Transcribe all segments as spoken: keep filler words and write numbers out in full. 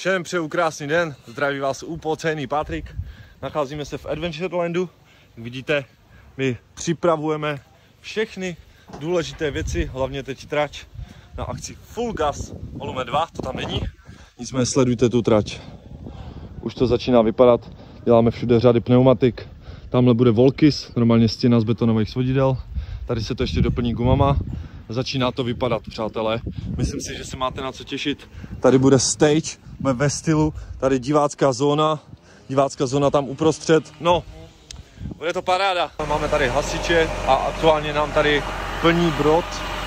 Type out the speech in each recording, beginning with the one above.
Všem přeju krásný den, zdraví vás upocený Patrik. Nacházíme se v Adventure Landu. Jak vidíte, my připravujeme všechny důležité věci, hlavně teď trať na akci Full Gas Volume dva, to tam není. Nicméně sledujte tu trať. Už to začíná vypadat, děláme všude řady pneumatik. Tamhle bude Volkis, normálně stěna z betonových svodidel. Tady se to ještě doplní gumama. Začíná to vypadat, přátelé. Myslím si, že se máte na co těšit. Tady bude stage ve stylu, tady divácká zóna. Divácká zóna tam uprostřed. No, bude to paráda. Máme tady hasiče a aktuálně nám tady plní brod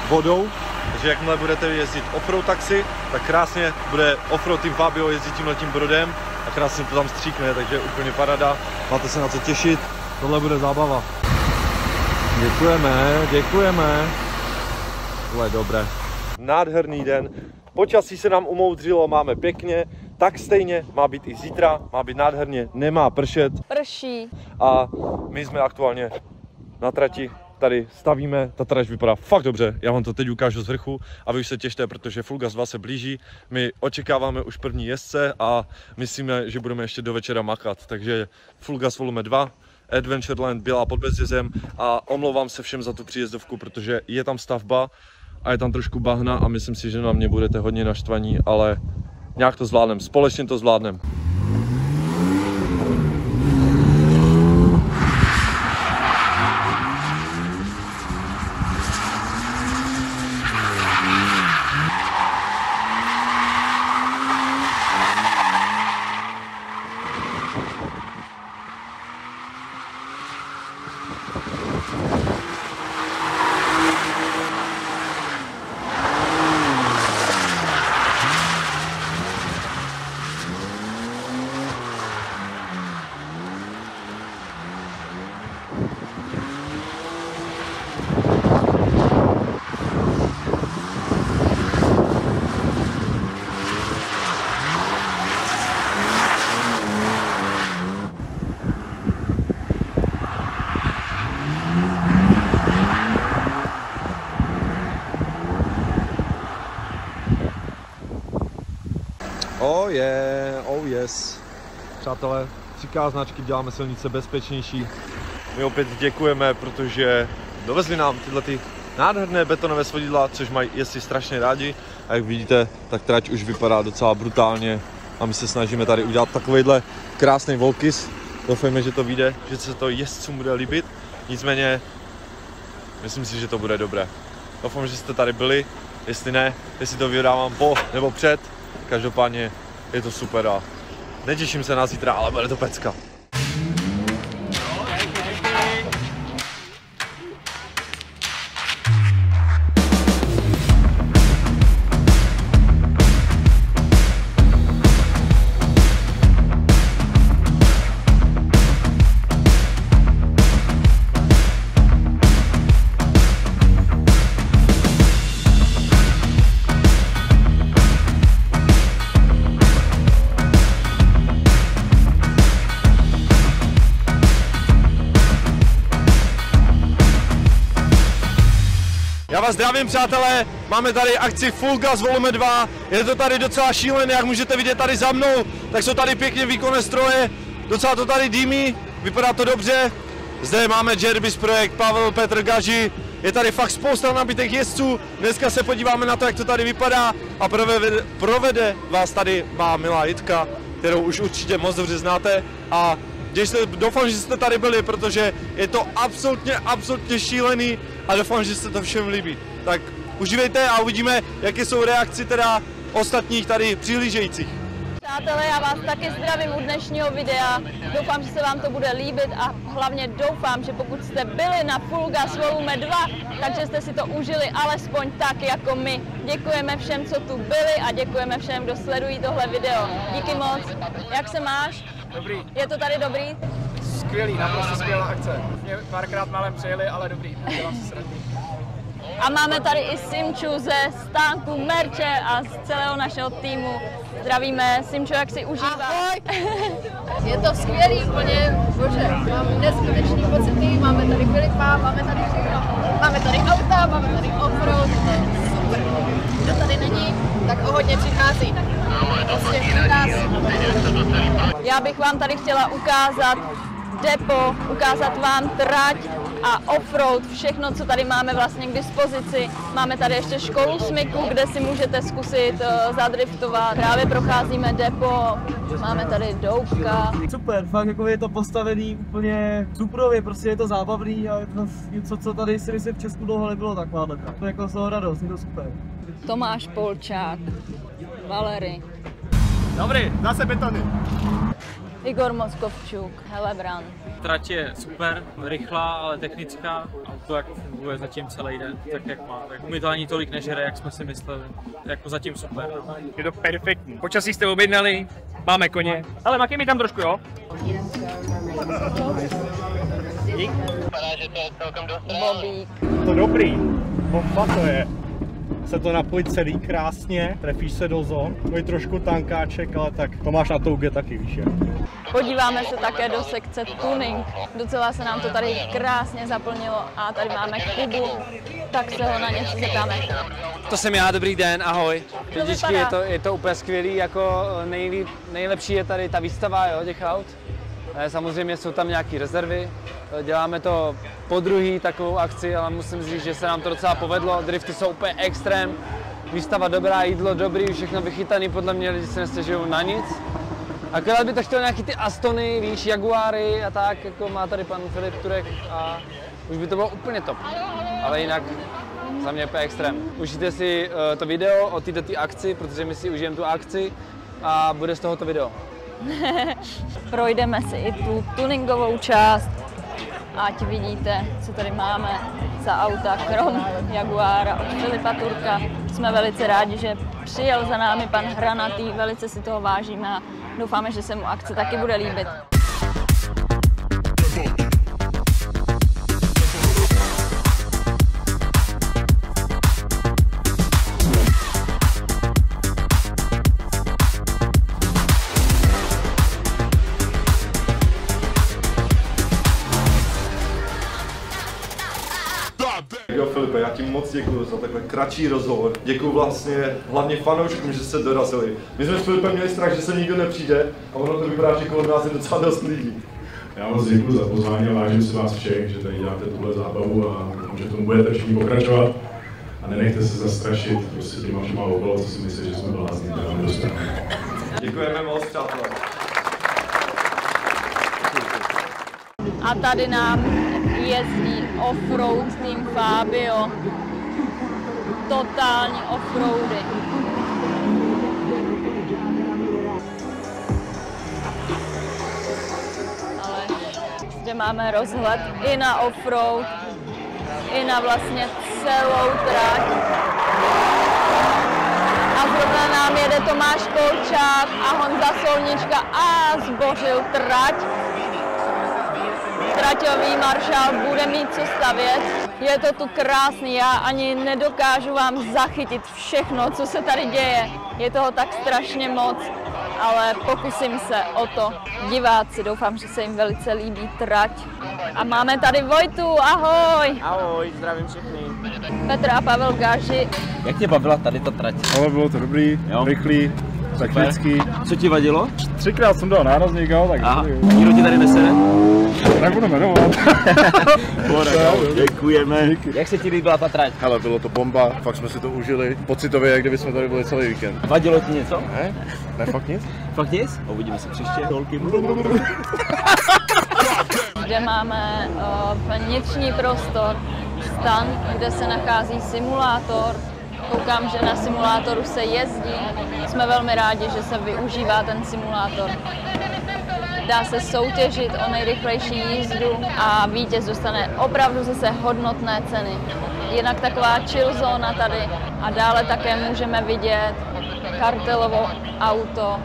vodou. Takže jakmile budete jezdit offroad taxi, tak krásně bude offroad tým Fabio jezdit tímhletím brodem a krásně to tam stříkne, takže úplně paráda. Máte se na co těšit. Tohle bude zábava. Děkujeme, děkujeme. Tohle je dobré. Nádherný den. Počasí se nám umoudřilo, máme pěkně. Tak stejně má být i zítra, má být nádherně, nemá pršet. Prší. A my jsme aktuálně na trati, tady stavíme, ta trať vypadá fakt dobře. Já vám to teď ukážu z vrchu a vy už se těšte, protože Full Gas dva se blíží. My očekáváme už první jezdce a myslíme, že budeme ještě do večera makat. Takže Full Gas Volume dva. Adventureland Bělá pod Bezdězem a omlouvám se všem za tu příjezdovku, protože je tam stavba a je tam trošku bahna a myslím si, že na mě budete hodně naštvaní, ale nějak to zvládnem, společně to zvládnem. Oh yeah, oh yes. Přátelé, říká značky, děláme silnice bezpečnější. My opět děkujeme, protože dovezli nám tyhle ty nádherné betonové svodidla, což mají jezdci strašně rádi. A jak vidíte, tak trať už vypadá docela brutálně. A my se snažíme tady udělat takovýhle krásný Volkis. Doufejme, že to vyjde, že se to jezdcům bude líbit. Nicméně, myslím si, že to bude dobré. Doufám, že jste tady byli. Jestli ne, jestli to vydávám po nebo před. Každopádně je to super a netěším se na zítra, ale bude to pecka. Vás zdravím, přátelé, máme tady akci Full Gas Volume dva, je to tady docela šílené, jak můžete vidět tady za mnou, tak jsou tady pěkně výkonné stroje, docela to tady dýmí, vypadá to dobře, zde máme Jerry's Project, Pavel, Petr, Gáži, je tady fakt spousta nabitých jezdců, dneska se podíváme na to, jak to tady vypadá a provede, provede vás tady má milá Jitka, kterou už určitě moc dobře znáte a Jste, doufám, že jste tady byli, protože je to absolutně, absolutně šílený a doufám, že se to všem líbí. Tak užívejte a uvidíme, jaké jsou reakce teda ostatních tady přihlížejících. Přátelé, já vás taky zdravím u dnešního videa. Doufám, že se vám to bude líbit a hlavně doufám, že pokud jste byli na Full Gas Volume dva, takže jste si to užili alespoň tak jako my. Děkujeme všem, co tu byli a děkujeme všem, kdo sledují tohle video. Díky moc. Jak se máš? Dobrý. Je to tady dobrý? Skvělý, naprosto skvělá akce. Mě párkrát málem přejeli, ale dobrý. Dělám se srdí. A máme tady i Simču ze stánku Merče a z celého našeho týmu. Zdravíme, Simčo, jak si užívá? Ahoj. Je to skvělý úplně, bože, máme neskutečný pocity, máme tady kvalitva, máme tady všechno. Máme tady auta, máme tady offroad, to je super. Kdo tady není, tak o hodně přichází. Prostě Já bych vám tady chtěla ukázat depo, ukázat vám trať a offroad, všechno, co tady máme vlastně k dispozici. Máme tady ještě školu smyku, kde si můžete zkusit zadriftovat. Právě procházíme depo, máme tady Doubka. Super, fakt jako je to postavený úplně suprově, prostě je to zábavný a je to něco, co tady si myslím v Česku dlouho nebylo takováhle. To je jako z toho radost, je to super. Tomáš Polčák, Valery. Dobrý, zase betony. Igor Moskovčuk, Helebrán. Trať je super, rychlá, ale technická. Auto jako funguje zatím celý den, tak jak má. Tak my to ani tolik nežere, jak jsme si mysleli. Jako zatím super. Je to perfektní. Počasí jste objednali, máme koně. Ale maky mi tam trošku, jo? Dík. Vypadá, že to je celkem dost Bobík. To dobrý, bomba to je. Se to napojí celý krásně, trefíš se do zón, je trošku tankáček, ale tak to máš na touge taky, víš je. Podíváme se také do sekce tuning, docela se nám to tady krásně zaplnilo a tady máme Kubu, tak se ho na něco zeptáme. To jsem já, dobrý den, ahoj. Lidičky, je to, je to úplně skvělý, jako nejlíp, nejlepší je tady ta výstava, jo, těch aut. Samozřejmě jsou tam nějaké rezervy, děláme to podruhý takovou akci, ale musím říct, že se nám to docela povedlo, drifty jsou úplně extrém, výstava dobrá, jídlo dobrý, všechno vychytané, podle mě lidi se nestěžují na nic. Akorát by to chtěl nějaký ty Astony, víš, Jaguary a tak, jako má tady pan Filip Turek a už by to bylo úplně top, ale jinak za mě úplně extrém. Užijte si to video o této akci, protože my si užijeme tu akci a bude z toho to video. Projdeme si i tu tuningovou část, ať vidíte, co tady máme za auta, krom Jaguara od Filipa Turka. Jsme velice rádi, že přijel za námi pan Hranatý, velice si toho vážíme a doufáme, že se mu akce taky bude líbit. Filipe, já ti moc děkuji za takhle kratší rozhovor. Děkuji vlastně hlavně fanouškům, že jste dorazili. My jsme s Filipem měli strach, že se nikdo nepřijde a ono to vypadá, že kolem nás je docela dost lidí. Já moc děkuji za pozvání a vážím si vás všech, že tady děláte tuhle zábavu a že tomu budete všichni pokračovat. A nenechte se zastrašit prostě těma všema okolo, co si myslí, že jsme blázni, to vám dostaneme. Děkujeme moc, přátelé. A tady nám jezdí offroad tým Fabio. Totální offroady. Ale zde máme rozhled i na offroad, i na vlastně celou trať. A zrovna nám jede Tomáš Polčák a Honza Solnička a zbořil trať. Traťový maršál bude mít co stavět. Je to tu krásný, já ani nedokážu vám zachytit všechno, co se tady děje. Je toho tak strašně moc, ale pokusím se o to. Diváci, doufám, že se jim velice líbí trať. A máme tady Vojtu, ahoj! Ahoj, zdravím všechny. Petra a Pavel Gáži. Jak tě bavila tady ta trať? Ale bylo to dobrý, jo. Rychlý, technický. Co ti vadilo? Třikrát jsem dal nárazník, jo, tak nikdo ti tady nesere? Tak budu jmenovat. Děkujeme. Díky. Jak se ti líbila ta trať? Hele, bylo to bomba, fakt jsme si to užili. Pocitově, jak kdyby jsme tady byli celý víkend. Vadilo ti něco? Ne, ne, fakt nic. Fakt nic? Uvidíme se příště. Kde máme uh, vnitřní prostor, stan, kde se nachází simulátor. Koukám, že na simulátoru se jezdí. Jsme velmi rádi, že se využívá ten simulátor. Dá se soutěžit o nejrychlejší jízdu a vítěz dostane opravdu zase hodnotné ceny. Jinak taková chill zóna tady a dále také můžeme vidět kartelovo auto,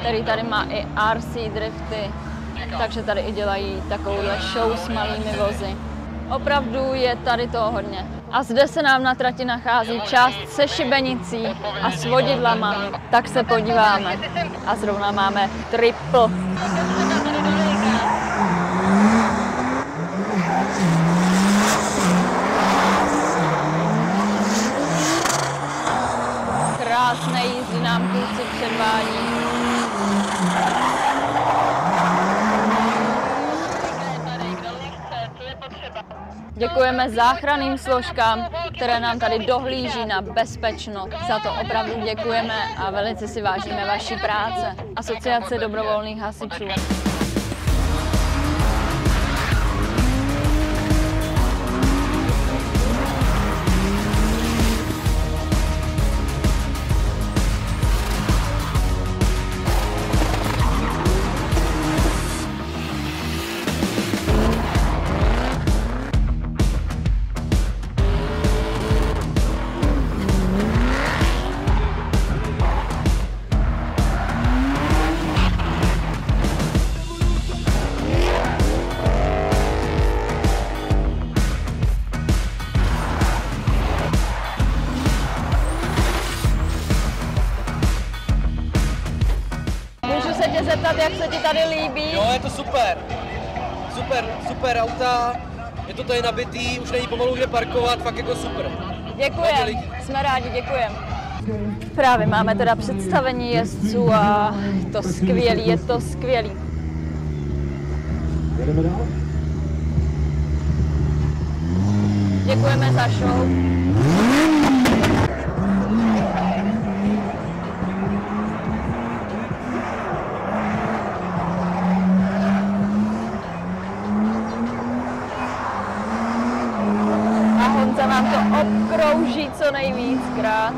který tady má i R C drifty, takže tady i dělají takovouhle show s malými vozy. Opravdu je tady toho hodně. A zde se nám na trati nachází část se šibenicí a s vodidlama. Tak se podíváme. A zrovna máme triple. Krásné jízdy nám kluci předvádí. Děkujeme záchranným složkám, které nám tady dohlíží na bezpečnost. Za to opravdu děkujeme a velice si vážíme vaší práce. Asociace dobrovolných hasičů. Jak se ti tady líbí? Jo, je to super. Super, super auta. Je to tady nabitý, už není pomalu kde parkovat, fakt jako super. Děkujem, jsme rádi, děkujem. Právě máme teda představení jezdců a je to skvělý, je to skvělý. Jedeme dál? Děkujeme za show. Obkrouží co nejvíckrát.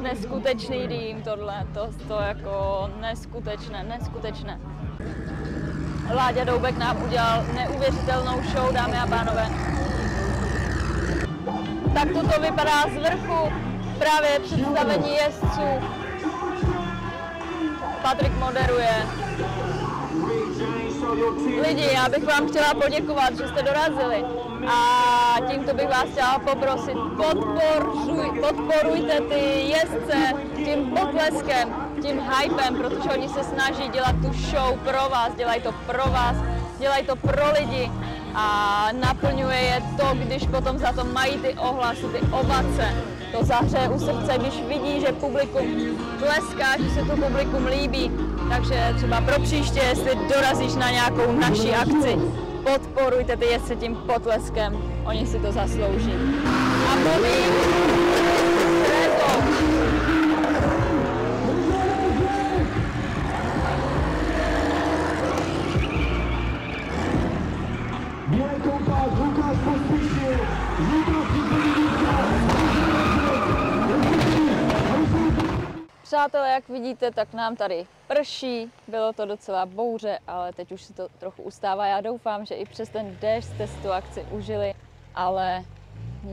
Neskutečný dým tohle, to, to jako neskutečné, neskutečné. Láďa Doubek nám udělal neuvěřitelnou show, dámy a pánové. Tak toto vypadá z vrchu, právě představení jezdců. Patrik moderuje. Lidi, já bych vám chtěla poděkovat, že jste dorazili. A tímto bych vás chtěla poprosit, podporuj, podporujte ty jezdce tím potleskem, tím hypem, protože oni se snaží dělat tu show pro vás, dělají to pro vás, dělají to pro lidi a naplňuje je to, když potom za to mají ty ohlasy, ty ovace. To zahřeje u srdce, když vidí, že publikum tleská, že se to publikum líbí, takže třeba pro příště, jestli dorazíš na nějakou naši akci, podporujte ty jezdce tím potleskem, oni si to zaslouží. A Bobík, Reto. Přátelé, jak vidíte, tak nám tady prší, bylo to docela bouře, ale teď už se to trochu ustává. Já doufám, že i přes ten déšť jste si tu akci užili, ale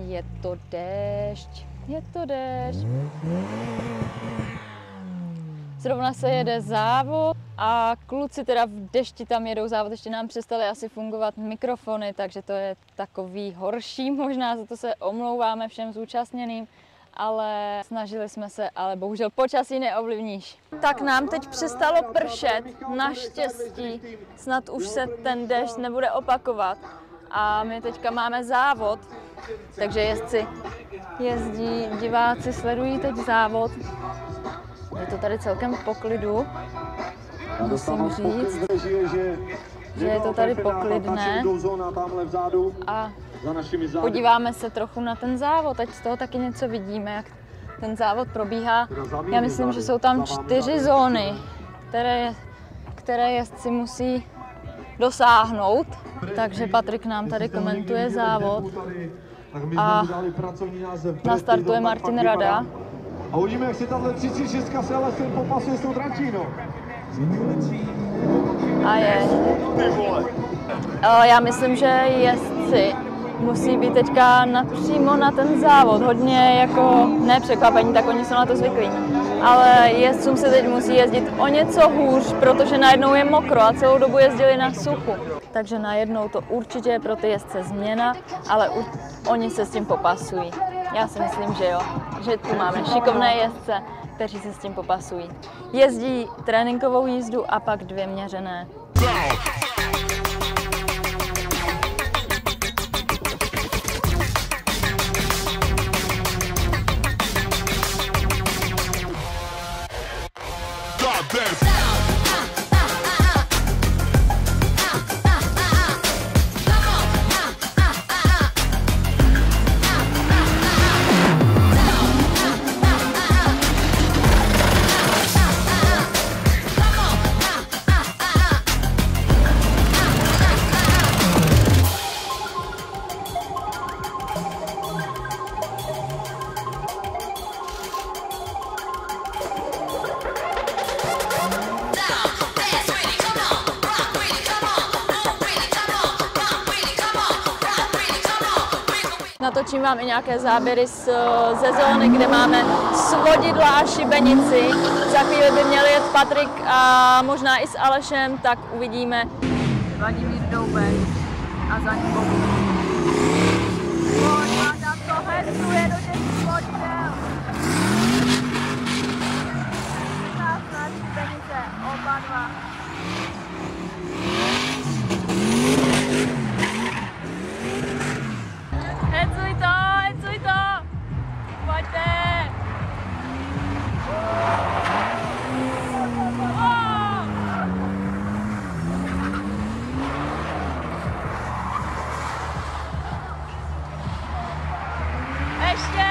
je to déšť, je to déšť. Zrovna se jede závod a kluci teda v dešti tam jedou závod, ještě nám přestaly asi fungovat mikrofony, takže to je takový horší možná, za to se omlouváme všem zúčastněným. Ale snažili jsme se, ale bohužel počasí neovlivníš. Tak nám teď přestalo pršet, naštěstí, snad už se ten déšť nebude opakovat. A my teďka máme závod, takže jezdci jezdí, diváci sledují teď závod. Je to tady celkem po klidu, musím říct, že je to tady poklidné a podíváme se trochu na ten závod, ať z toho taky něco vidíme, jak ten závod probíhá. Já myslím, že jsou tam čtyři zóny, které, které jezdci musí dosáhnout, takže Patrik nám tady komentuje závod a nastartuje Martin Rada. A uvidíme, jak se tato tři tři šest se ale se popasuje s tou dračínou. A je. Já myslím, že jezdci musí být teďka napřímo na ten závod. Hodně jako nepřekvapení, tak oni jsou na to zvyklí. Ale jezdcům se teď musí jezdit o něco hůř, protože najednou je mokro a celou dobu jezdili na suchu. Takže najednou to určitě je pro ty jezdce změna, ale oni se s tím popasují. Já si myslím, že jo, že tu máme šikovné jezdce, kteří se s tím popasují. Jezdí tréninkovou jízdu a pak dvě měřené. Natočím vám i nějaké záběry z, ze zóny, kde máme svodidla a šibenici. Za chvíli by měl jet Patrik a možná i s Alešem, tak uvidíme. Vladimír Doubek a za ním Bobík. Tam to hezuje do těch svodidel. Nás na šibenice, oba dva. Hecuj to, hecuj to! Pojďte! Ještě!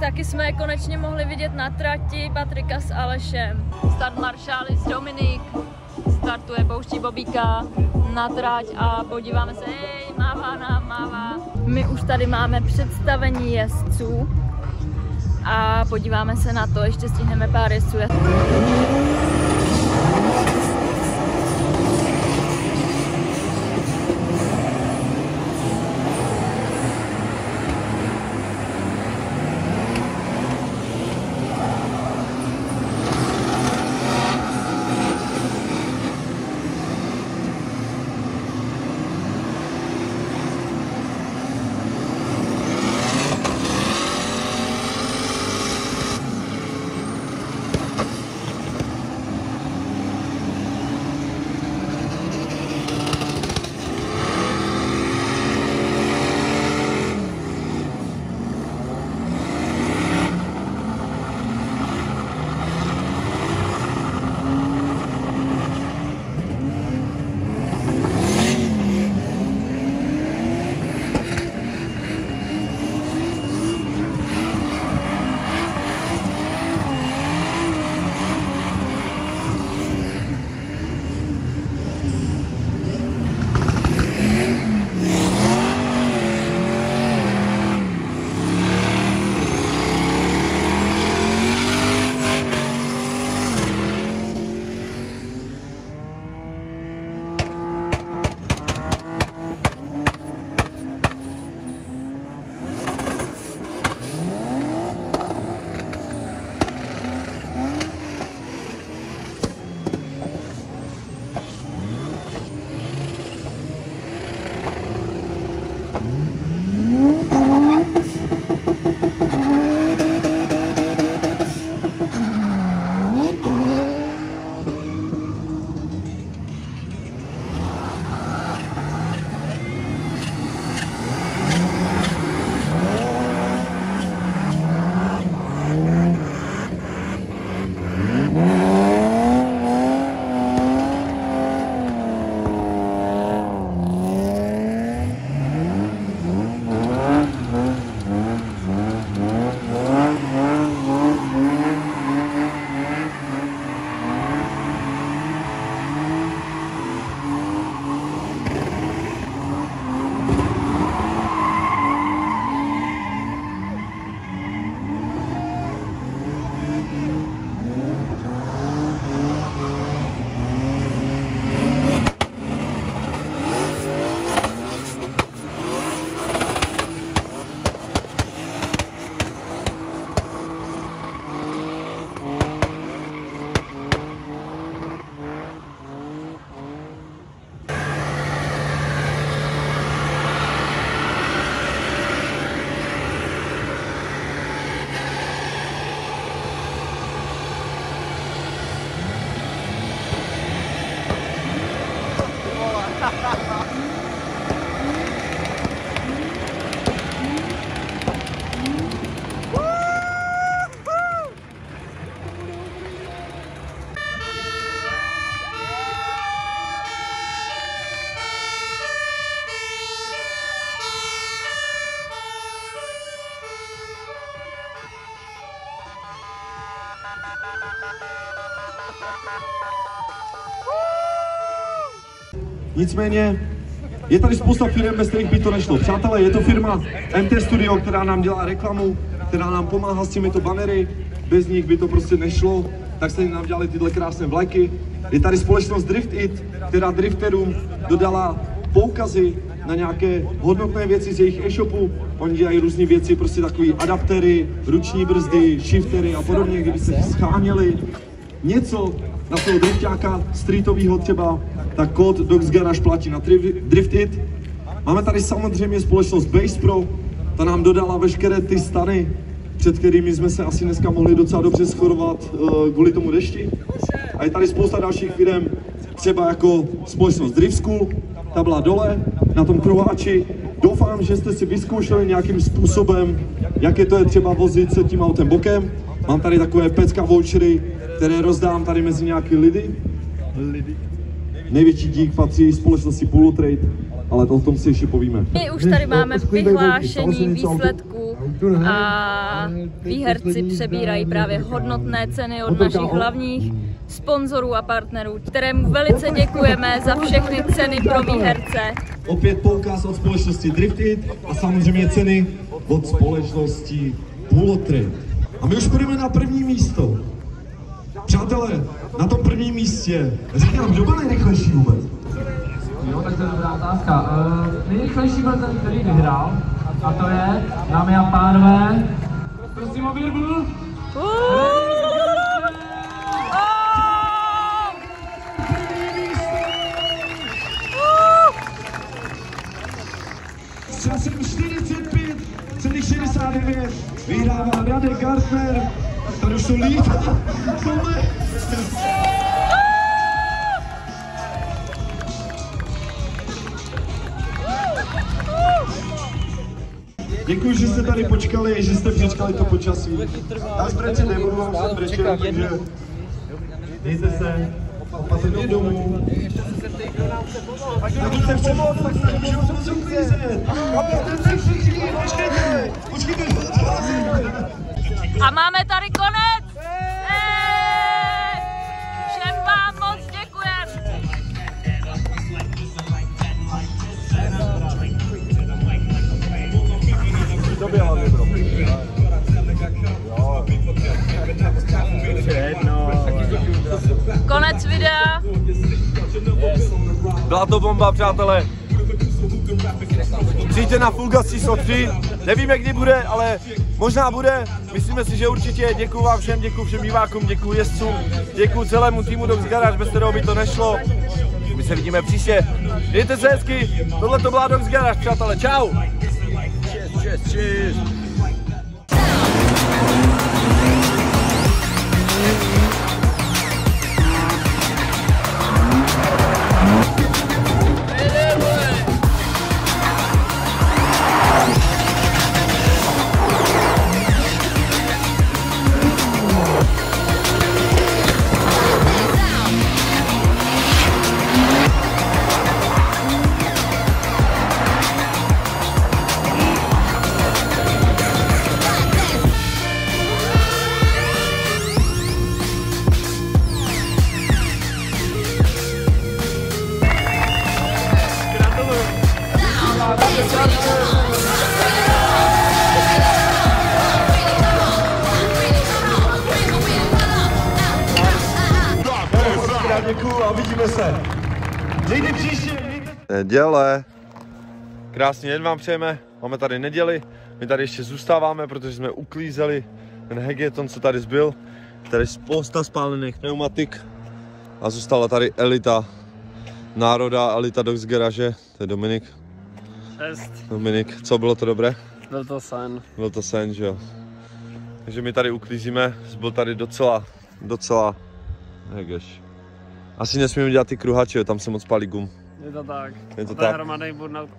Taky jsme konečně mohli vidět na trati Patrika s Alešem. Start maršály s Dominik. Startuje, pouští Bobíka na trať a podíváme se, hej, mává nám, mává. My už tady máme představení jezdců a podíváme se na to, ještě stihneme pár jezdců. Nicméně, je tady spousta firm, bez kterých by to nešlo. Přátelé, je to firma M T Studio, která nám dělá reklamu, která nám pomáhá s těmito banery, bez nich by to prostě nešlo, tak se nám dělali tyhle krásné vlajky. Je tady společnost Drift It, která drifterům dodala poukazy na nějaké hodnotné věci z jejich e-shopu. Oni dělají různé věci, prostě takové adaptery, ruční brzdy, shiftery a podobně, kdyby se scháněli něco na toho driftáka streetovýho třeba, tak kód Dog's Garage platí na Drift It. Máme tady samozřejmě společnost Base Pro, ta nám dodala veškeré ty stany, před kterými jsme se asi dneska mohli docela dobře schorovat uh, kvůli tomu dešti. A je tady spousta dalších firm, třeba jako společnost Drift School, ta byla dole na tom kruháči. Doufám, že jste si vyzkoušeli nějakým způsobem, jaké to je třeba vozit se tím autem bokem. Mám tady takové pecka vouchery, které rozdám tady mezi nějaký lidi. Největší dík patří společnosti Pullo Trade, ale to o tom si ještě povíme. My už tady máme vyhlášení výsledků a výherci přebírají právě hodnotné ceny od našich hlavních sponzorů a partnerů, kterému velice děkujeme za všechny ceny pro výherce. Opět poukaz od společnosti Drift It a samozřejmě ceny od společnosti Pullo Trade. A my už půjdeme na první místo. Přátelé, na tom prvním místě, říkám, kdo byl nejrychlejší vůbec? Jo, tak to je dobrá otázka. Uh, nejrychlejší byl ten, který vyhrál, a to je, dámy a pánové, prosím o virbu. S časem čtyřicet pět celá šedesát devět vyhrává Rade Gardner. Tady už jsou líp. Děkuji, že jste tady počkali, že jste přečkali to počasí. Já zprečte, nebudu vám se brečet, takže dejte se, opatrně domů. A když se přemoc, tak se můžeme uklízet. Počkejte, počkejte. A máme tady konec! Hey! Všem vám moc děkujem! To bylo dobrý. Konec videa. Byla to bomba, přátelé. Přijďte na Full Gas číslo tři, nevíme kdy bude, ale možná bude, myslíme si, že určitě. Děkuju vám všem, děkuju všem divákům, děkuju jezdcům, děkuju celému týmu Dog's Garage, bez kterého by to nešlo. My se vidíme příště, mějte se hezky, tohle to byla Dog's Garage, přátelé, čau! Cheers, cheers, cheers. Neděle. Krásný den vám přejeme, máme tady neděli, my tady ještě zůstáváme, protože jsme uklízeli ten hegeton, co tady zbyl. Tady spousta spálených pneumatik a zůstala tady elita národa, elita Dog's Garage, to je Dominik. Čest. Dominik, co bylo to dobré? Byl to sen. Byl to sen, že jo. Takže my tady uklízíme, byl tady docela, docela hegeš. Asi nesmíme dělat ty kruhače, tam se moc pálí gum. Je to tak. Je to, to tak. Hromadný burnout.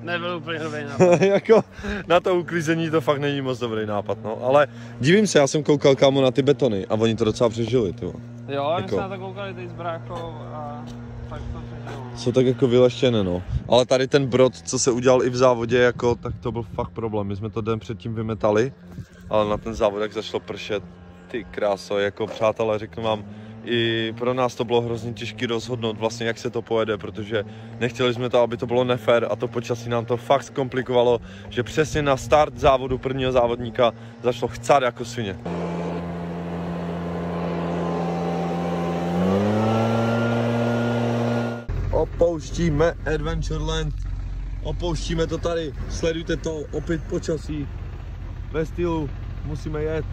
Nebyl úplně dobrý nápad. Jako na to uklízení to fakt není moc dobrý nápad, no. Ale divím se, já jsem koukal kámo na ty betony a oni to docela přežili, ty. Jo, jako. My jsme na to koukali teď s bráchou a tak to přežili. Jsou tak jako vyleštěné, no. Ale tady ten brod, co se udělal i v závodě, jako, tak to byl fakt problém. My jsme to den předtím vymetali, ale na ten závod, jak zašlo pršet, ty kráso, jako přátelé, řeknu vám, i pro nás to bylo hrozně těžké rozhodnout vlastně, jak se to pojede, protože nechtěli jsme to, aby to bylo nefér a to počasí nám to fakt zkomplikovalo, že přesně na start závodu prvního závodníka zašlo chcát jako svině. Opouštíme Adventureland, opouštíme to tady, sledujte to, opět počasí, ve stylu, musíme jet.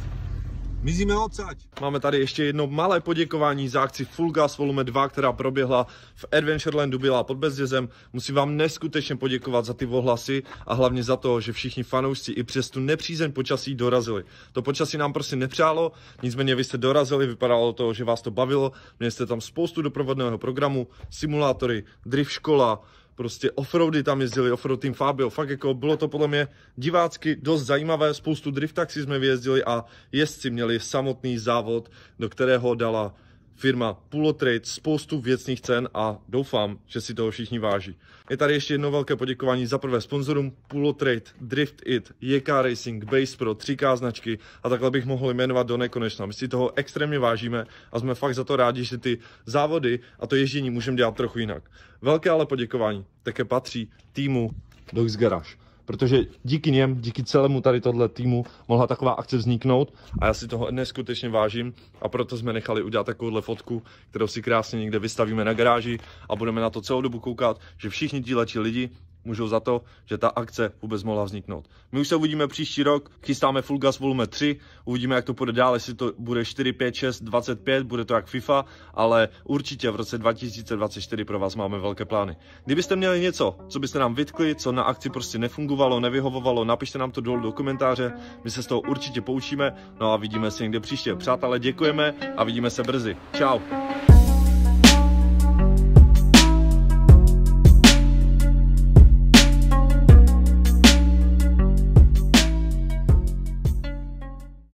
Mizíme odsaď. Máme tady ještě jedno malé poděkování za akci Full Gas volume dva, která proběhla v Adventure Landu Bělá pod Bezdězem. Musím vám neskutečně poděkovat za ty ohlasy a hlavně za to, že všichni fanoušci i přes tu nepřízeň počasí dorazili. To počasí nám prostě nepřálo, nicméně vy jste dorazili, vypadalo to, že vás to bavilo. Měli jste tam spoustu doprovodného programu, simulátory, drift škola, prostě offroady tam jezdili, offroad tým Fabio, fakt jako bylo to podle mě divácky dost zajímavé, spoustu drift taxi jsme vyjezdili a jezdci měli samotný závod, do kterého dala firma Pullo Trade spoustu věcných cen a doufám, že si toho všichni váží. Je tady ještě jedno velké poděkování za prvé sponzorům Pullo Trade, Drift It, J K Racing, Base Pro, tři ká značky a takhle bych mohl jmenovat do nekonečna. My si toho extrémně vážíme a jsme fakt za to rádi, že ty závody a to ježdění můžeme dělat trochu jinak. Velké ale poděkování také patří týmu Dog's Garage, protože díky něm, díky celému tady tohle týmu mohla taková akce vzniknout a já si toho neskutečně vážím a proto jsme nechali udělat takovouhle fotku, kterou si krásně někde vystavíme na garáži a budeme na to celou dobu koukat, že všichni tíhleti lidi můžou za to, že ta akce vůbec mohla vzniknout. My už se uvidíme příští rok, chystáme Full Gas volume tři, uvidíme, jak to půjde dál, jestli to bude čtyři, pět, šest, dvacet pět, bude to jak FIFA, ale určitě v roce dva tisíce dvacet čtyři pro vás máme velké plány. Kdybyste měli něco, co byste nám vytkli, co na akci prostě nefungovalo, nevyhovovalo, napište nám to dolů do komentáře, my se z toho určitě poučíme, no a vidíme se někde příště. Přátelé, děkujeme a vidíme se brzy. Čau.